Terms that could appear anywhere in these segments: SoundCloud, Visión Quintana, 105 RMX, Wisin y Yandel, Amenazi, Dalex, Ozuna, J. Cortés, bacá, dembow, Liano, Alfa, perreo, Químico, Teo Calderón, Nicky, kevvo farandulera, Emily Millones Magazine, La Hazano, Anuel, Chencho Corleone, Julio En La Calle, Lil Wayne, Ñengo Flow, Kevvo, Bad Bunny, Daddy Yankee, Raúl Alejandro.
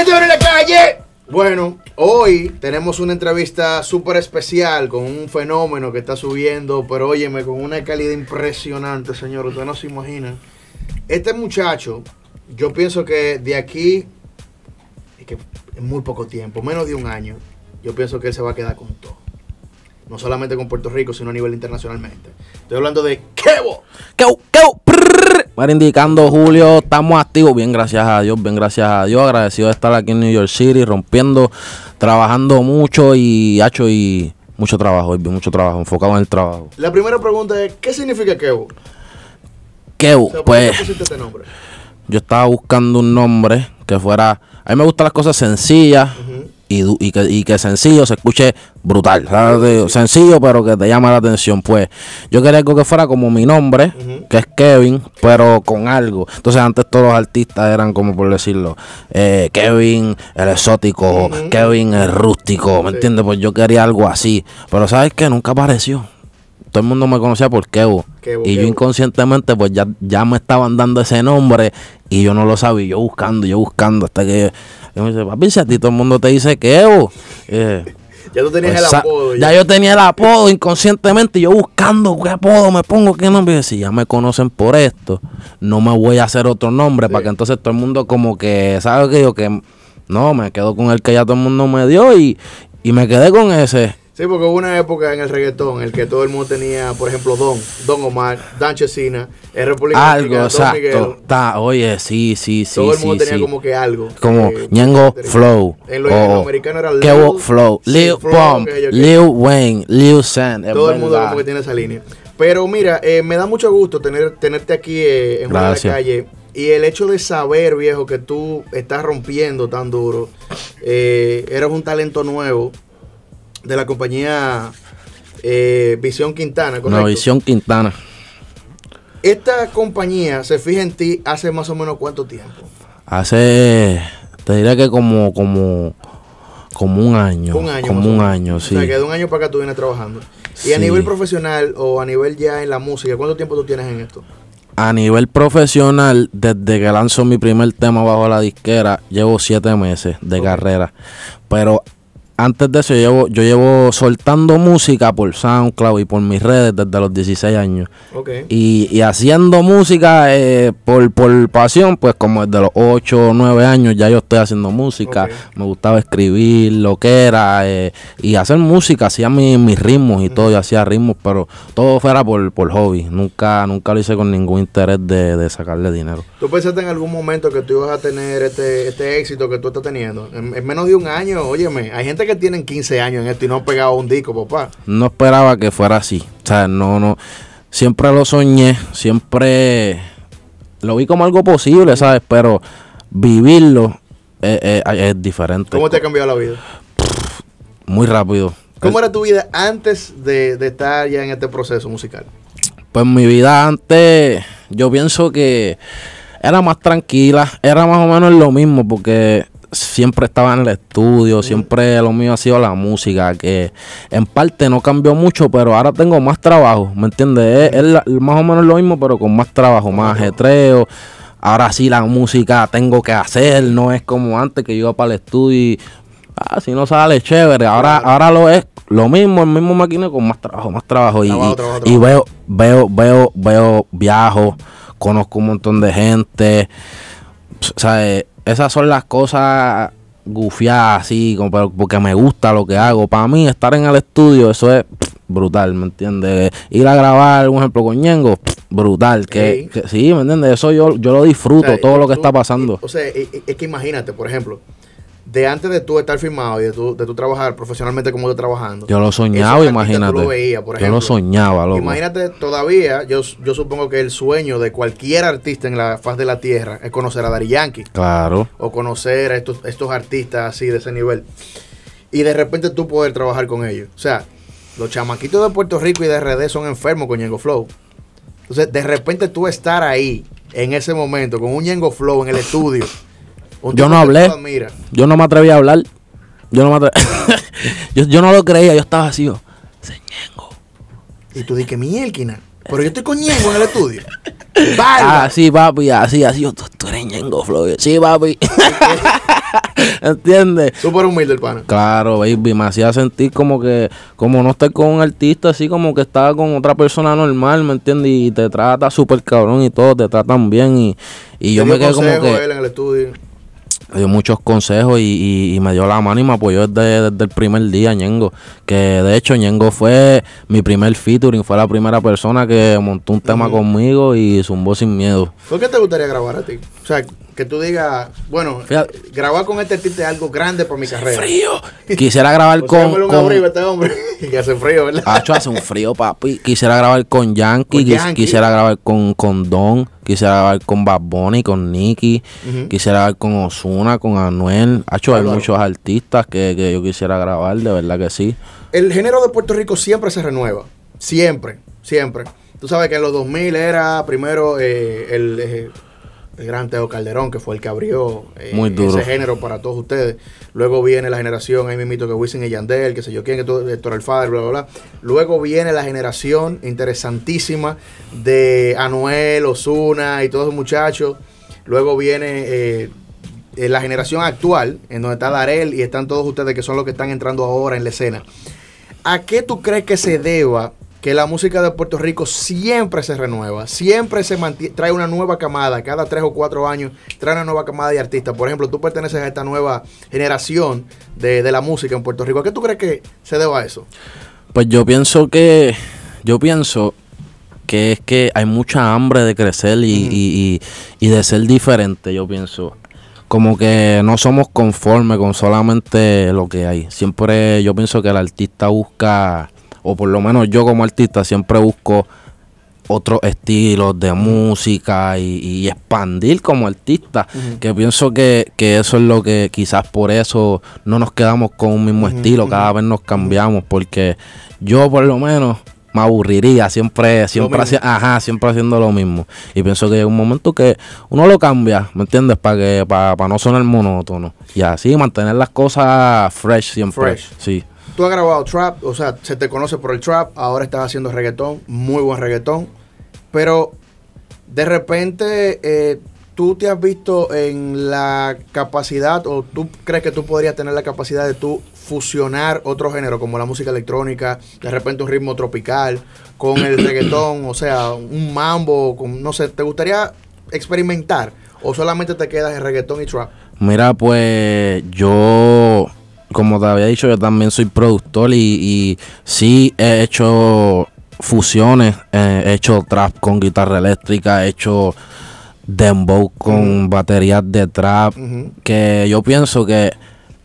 Visión en la calle. Bueno, hoy tenemos una entrevista súper especial con un fenómeno que está subiendo, pero óyeme, con una calidad impresionante, señor. Ustedes no se imaginan. Este muchacho, yo pienso que de aquí, es que en muy poco tiempo, menos de un año, yo pienso que él se va a quedar con todo. No solamente con Puerto Rico, sino a nivel internacionalmente. Estoy hablando de Kevvo. Marindicando, Julio, estamos activos. Bien, gracias a Dios, bien, gracias a Dios. Agradecido de estar aquí en New York City, rompiendo, trabajando mucho y hacho y mucho trabajo, enfocado en el trabajo. La primera pregunta es, ¿qué significa Kevvo? Kevvo, o sea, pues, ¿por qué pusiste este nombre? Yo estaba buscando un nombre que fuera, a mí me gustan las cosas sencillas. Y que sencillo se escuche brutal, ¿sabes? Sencillo pero que te llama la atención. Pues yo quería algo que fuera como mi nombre, que es Kevin, pero con algo. Entonces antes todos los artistas eran como, por decirlo, Kevin el exótico, Kevin el rústico, ¿me entiendes? Pues yo quería algo así, pero ¿sabes qué? Nunca apareció. Todo el mundo me conocía por Kevvo. Y yo inconscientemente pues ya me estaban dando ese nombre y yo no lo sabía. Yo buscando hasta que yo me dice, papi, si a ti todo el mundo te dice Kevvo. Ya tú tenías el apodo. Ya yo tenía el apodo inconscientemente. Yo buscando qué apodo me pongo, qué nombre. Si ya me conocen por esto, no me voy a hacer otro nombre para que entonces todo el mundo como que, ¿sabes qué? Yo que no, me quedo con el que ya todo el mundo me dio y me quedé con ese. Sí, porque hubo una época en el reggaetón en el que todo el mundo tenía, por ejemplo, Don Omar, Dan Chesina, el República Dominicana, Don Miguel. Oye, sí. Todo el mundo tenía como que algo. Como Ñengo Flow. En lo americano era Kevvo Flow, Lil Pump, Lil Wayne, Lil San. Todo el mundo como que tiene esa línea. Pero mira, me da mucho gusto tenerte aquí en la calle. Y el hecho de saber, viejo, que tú estás rompiendo tan duro, eres un talento nuevo de la compañía Visión Quintana, ¿correcto? No, Visión Quintana. Esta compañía se fija en ti hace más o menos cuánto tiempo. Te diría que como un año. Un año, sí. O sea, que de un año para acá tú vienes trabajando. Y sí, a nivel profesional o a nivel ya en la música, ¿cuánto tiempo tú tienes en esto? A nivel profesional, desde que lanzo mi primer tema bajo la disquera, llevo 7 meses de carrera. Pero antes de eso, yo llevo soltando música por SoundCloud y por mis redes desde los 16 años. Y haciendo música por pasión, pues como desde los 8 o 9 años ya yo estoy haciendo música. Me gustaba escribir lo que era y hacer música. Hacía mis ritmos y todo, yo hacía ritmos, pero todo fuera por hobby. Nunca lo hice con ningún interés de sacarle dinero. ¿Tú pensaste en algún momento que tú ibas a tener este éxito que tú estás teniendo? En menos de un año, óyeme, hay gente que tienen 15 años en esto y no han pegado un disco, papá. No esperaba que fuera así. O sea, no. Siempre lo soñé, siempre lo vi como algo posible, ¿sabes? Pero vivirlo es diferente. ¿Cómo te ha cambiado la vida? Muy rápido. ¿Cómo era tu vida antes de estar ya en este proceso musical? Pues mi vida antes, yo pienso que era más tranquila, era más o menos lo mismo, porque siempre estaba en el estudio, siempre lo mío ha sido la música, que en parte no cambió mucho, pero ahora tengo más trabajo, ¿me entiendes? Es más o menos lo mismo, pero con más trabajo, más ajetreo. Ahora sí la música tengo que hacer, no es como antes que yo iba para el estudio y si no sale chévere. Ahora lo es lo mismo, el mismo máquina con más trabajo. Y veo, viajo, conozco un montón de gente, o sea, esas son las cosas gufiadas así, como porque me gusta lo que hago. Para mí estar en el estudio, eso es brutal, ¿me entiendes? Ir a grabar, por ejemplo, con Ñengo, brutal. Que sí, ¿me entiendes? Eso yo lo disfruto, o sea, todo lo que está pasando. O sea, es que imagínate, por ejemplo, de antes de tú estar firmado y de tú trabajar profesionalmente como tú trabajando. Yo lo soñaba, imagínate. Tú lo veías, por ejemplo. Yo lo soñaba, loco. Imagínate todavía, yo supongo que el sueño de cualquier artista en la faz de la tierra es conocer a Daddy Yankee. Claro. O conocer a estos artistas así de ese nivel. Y de repente tú poder trabajar con ellos. O sea, los chamaquitos de Puerto Rico y de RD son enfermos con Ñengo Flow. Entonces, de repente tú estar ahí en ese momento con un Ñengo Flow en el estudio. Yo no hablé, yo no me atreví a hablar, yo no lo creía, yo estaba así, Ñengo. Y tú dije, mielquina, pero yo estoy con Ñengo en el estudio. Vale. Ah, sí, papi, así, yo, tú eres Ñengo Flow. Sí, papi. ¿Entiendes? Súper humilde el pana. Claro, baby, me hacía sentir como que, como no estar con un artista, así como que estaba con otra persona normal, ¿me entiendes? Y te trata súper cabrón y todo, te tratan bien. Y yo me quedé como que él en el estudio dio muchos consejos y me dio la mano y me apoyó desde el primer día, Ñengo. Que de hecho, Ñengo fue mi primer featuring, fue la primera persona que montó un tema conmigo y zumbó sin miedo. ¿Por qué te gustaría grabar a ti? O sea, que tú digas, bueno, fíjate, grabar con este artista es algo grande para mi carrera. ¡Frío! Quisiera grabar con que hace frío, ¿verdad? Hacho, hace un frío, papi. Quisiera grabar con Yankee, quisiera grabar con Don, quisiera grabar con Bad Bunny, con Nicky, quisiera grabar con Ozuna, con Anuel. Hacho, hay muchos artistas que yo quisiera grabar, de verdad que sí. El género de Puerto Rico siempre se renueva. Siempre, siempre. Tú sabes que en los 2000 era primero el gran Teo Calderón, que fue el que abrió ese género para todos ustedes. Luego viene la generación, ahí mismito, que Wisin y Yandel, que sé yo quién, que todo, Héctor Alfa, bla, bla, bla. Luego viene la generación interesantísima de Anuel, Ozuna y todos los muchachos. Luego viene la generación actual, en donde está Darell y están todos ustedes, que son los que están entrando ahora en la escena. ¿A qué tú crees que se deba que la música de Puerto Rico siempre se renueva, siempre se mantiene, trae una nueva camada, cada 3 o 4 años trae una nueva camada de artistas? Por ejemplo, tú perteneces a esta nueva generación de la música en Puerto Rico. ¿A qué tú crees que se deba a eso? Pues yo pienso que es que hay mucha hambre de crecer y de ser diferente, yo pienso. Como que no somos conformes con solamente lo que hay. Siempre yo pienso que el artista busca, o por lo menos yo como artista siempre busco otros estilos de música y expandir como artista. Que pienso que eso es lo que quizás por eso no nos quedamos con un mismo estilo, cada vez nos cambiamos, porque yo por lo menos me aburriría siempre haciendo lo mismo. Y pienso que hay un momento que uno lo cambia, ¿me entiendes? Para no sonar monótono. Y así mantener las cosas fresh siempre. Fresh. Sí. Tú has grabado trap, o sea, se te conoce por el trap, ahora estás haciendo reggaetón, muy buen reggaetón, pero de repente tú te has visto en la capacidad, o tú crees que tú podrías tener la capacidad de tú fusionar otro género, como la música electrónica, de repente un ritmo tropical, con el reggaetón, o sea, un mambo, con, no sé, ¿te gustaría experimentar o solamente te quedas en reggaetón y trap? Mira, pues yo, como te había dicho, yo también soy productor y sí he hecho fusiones, he hecho trap con guitarra eléctrica, he hecho dembow con baterías de trap, que yo pienso que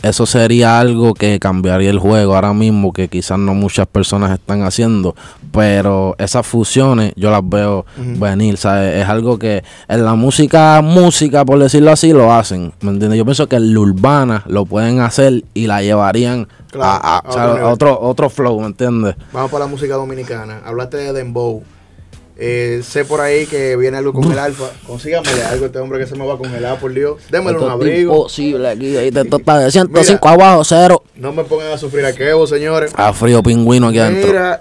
eso sería algo que cambiaría el juego ahora mismo, que quizás no muchas personas están haciendo, pero esas fusiones yo las veo venir, ¿sabes? Es algo que en la música, por decirlo así, lo hacen, ¿me entiendes? Yo pienso que en la urbana lo pueden hacer y la llevarían a otro flow, ¿me entiendes? Vamos para la música dominicana. Hablaste de dembow. Sé por ahí que viene algo con el Alfa. Consígamele algo a este hombre que se me va a congelar, por Dios. Démele un abrigo. Imposible aquí. Ahí te está de 105 abajo, 0. No me pongan a sufrir a Kevvo, señores. A frío pingüino aquí adentro. Mira,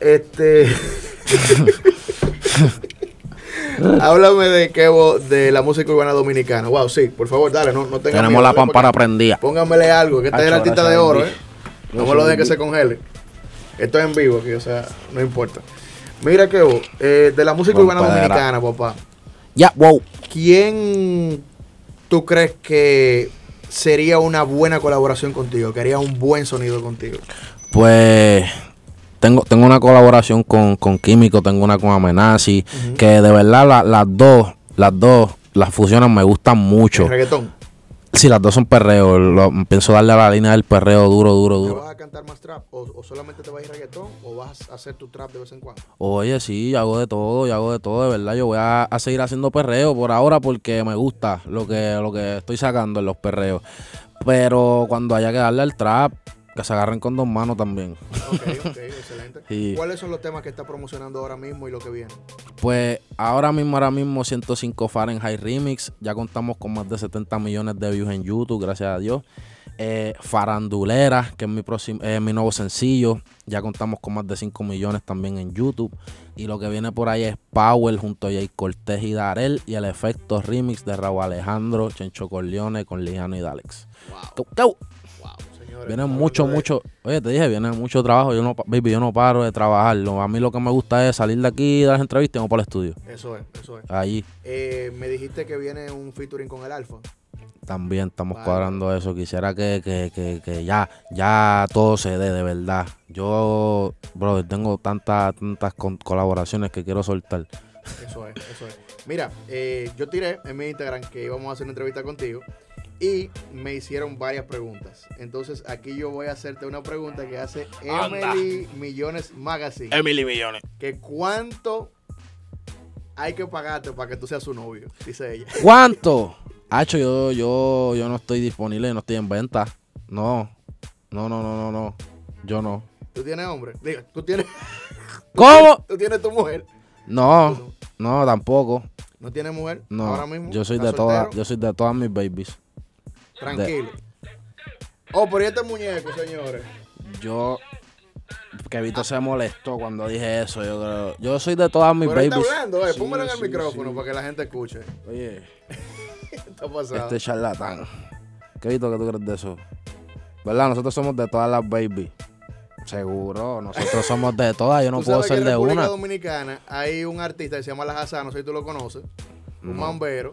háblame de Kevvo, de la música urbana dominicana. Wow, sí, por favor, dale. No tengan Tenemos miedo, la pampara prendida. Pónganmele algo, que esta es la artista de oro, No me lo dejen que se congele. Esto es en vivo aquí, o sea, no importa. Mira, Kevvo, de la música urbana dominicana, papá. Ya, wow. ¿Quién tú crees que sería una buena colaboración contigo? Que haría un buen sonido contigo. Pues tengo una colaboración con Químico, tengo una con Amenazi, que de verdad las fusiones me gustan mucho. ¿El reggaetón? Sí, las dos son perreo. Pienso darle a la línea del perreo duro. ¿Vas a cantar más trap? ¿O solamente te vas a ir reggaetón? ¿O vas a hacer tu trap de vez en cuando? Oye, sí, yo hago de todo, de verdad. Yo voy a seguir haciendo perreo por ahora porque me gusta lo que estoy sacando en los perreos. Pero cuando haya que darle al trap, que se agarren con 2 manos también. Ok, excelente. Sí. ¿Cuáles son los temas que está promocionando ahora mismo y lo que viene? Pues ahora mismo 105 Fahrenheit Remix. Ya contamos con más de 70 millones de views en YouTube, gracias a Dios. Farandulera, que es mi nuevo sencillo. Ya contamos con más de 5 millones también en YouTube. Y lo que viene por ahí es Power junto a J. Cortés y Darell. Y el efecto remix de Raúl Alejandro, Chencho Corleone con Liano y Dalex. Wow. ¡Cow! Vienen mucho. Oye, te dije, viene mucho trabajo. Yo no paro de trabajarlo. A mí lo que me gusta es salir de aquí, dar las entrevistas y vamos para el estudio. Eso es, eso es. Allí. Me dijiste que viene un featuring con el Alfa. También estamos cuadrando eso. Quisiera que ya todo se dé de verdad. Yo, brother, tengo tantas colaboraciones que quiero soltar. Eso es, eso es. Mira, yo tiré en mi Instagram que íbamos a hacer una entrevista contigo. Y me hicieron varias preguntas. Entonces aquí yo voy a hacerte una pregunta que hace Emily Millones Magazine. Emily Millones. Que cuánto hay que pagarte para que tú seas su novio, dice ella. ¿Cuánto? Hacho, yo no estoy disponible, no estoy en venta. No. Yo no. ¿Tú tienes hombre? Diga, ¿tú tienes? ¿Cómo? ¿Tú tienes tu mujer? No, no, tampoco. ¿No tienes mujer? No. Ahora mismo. Yo soy de todas mis babies. Tranquilo. Oh, pero este muñeco, señores. Yo, Kevito se molestó cuando dije eso. Yo creo, yo soy de todas mis babies. Está hablando, sí, póngalo en el micrófono para que la gente escuche. Oye, está pasado. Este charlatán. Kevito, ¿qué tú crees de eso? ¿Verdad? Nosotros somos de todas las babies. Seguro, nosotros somos de todas. Yo no puedo ser de una. En República Dominicana hay un artista que se llama La Hazano, no sé si tú lo conoces. Un mambero.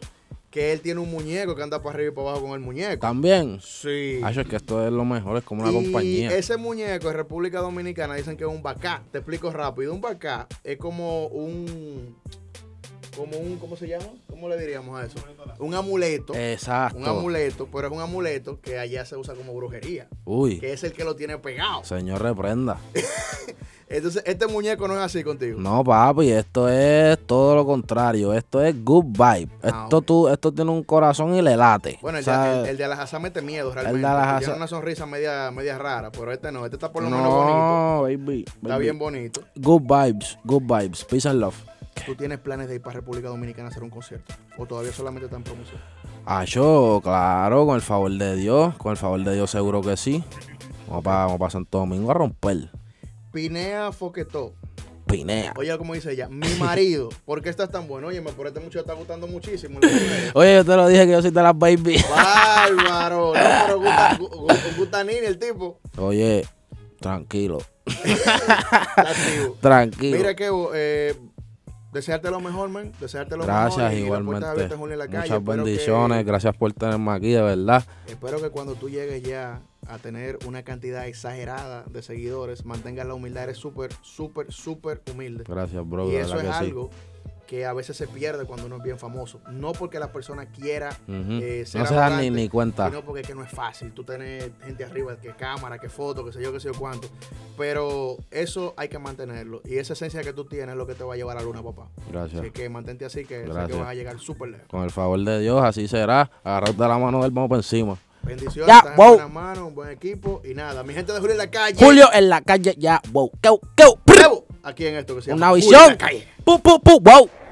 Que él tiene un muñeco que anda para arriba y para abajo con el muñeco. ¿También? Sí. Ay, es que esto es lo mejor, es como una compañía. Y ese muñeco en República Dominicana dicen que es un bacá. Te explico rápido. Un bacá es como un... ¿Cómo se llama? ¿Cómo le diríamos a eso? Un amuleto. Exacto. Un amuleto, pero es un amuleto que allá se usa como brujería. Uy. Que es el que lo tiene pegado. Señor, reprenda. Entonces, este muñeco no es así contigo. No, papi, esto es todo lo contrario. Esto es good vibe. Esto tiene un corazón y le late. Bueno, el de Alajazá mete miedo realmente. El de Alajazá tiene una sonrisa media rara, pero este no. Este está por lo menos bonito. No, baby. Está bien bonito. Good vibes, peace and love. ¿Tú tienes planes de ir para República Dominicana a hacer un concierto? ¿O todavía solamente está en promoción? Ah, yo, claro, con el favor de Dios. Con el favor de Dios seguro que sí. Vamos para Santo Domingo a romper. Pinea Foquetó. Pinea. Oye, como dice ella, mi marido. ¿Por qué estás tan bueno? Oye, por este muchacho está gustando muchísimo. Oye, yo te lo dije que yo soy de las baby. Bárbaro. No, pero gusta ni el tipo. Oye, tranquilo. Tranquilo. Mira que... desearte lo mejor, man. Desearte lo mejor. Gracias, igualmente. Julio En La Calle. Muchas bendiciones. Gracias por tenerme aquí, de verdad. Espero que cuando tú llegues ya a tener una cantidad exagerada de seguidores, mantengas la humildad. Eres súper humilde. Gracias, bro. Y eso es algo que a veces se pierde cuando uno es bien famoso. No porque la persona quiera ser no se da ni cuenta. Sino porque es que no es fácil. Tú tenés gente arriba, que cámara, que foto, que sé yo cuánto. Pero eso hay que mantenerlo. Y esa esencia que tú tienes es lo que te va a llevar a la luna, papá. Gracias. Así que mantente así, que sé que vas a llegar súper lejos. Con el favor de Dios, así será. Agarrarte la mano del vamos para encima. Bendiciones, yeah, wow. Buena mano, un buen equipo. Y nada, mi gente de Julio En La Calle. Julio En La Calle, ya, wow. Aquí en esto que se llama Una Visión. Pum, pum, pum, wow.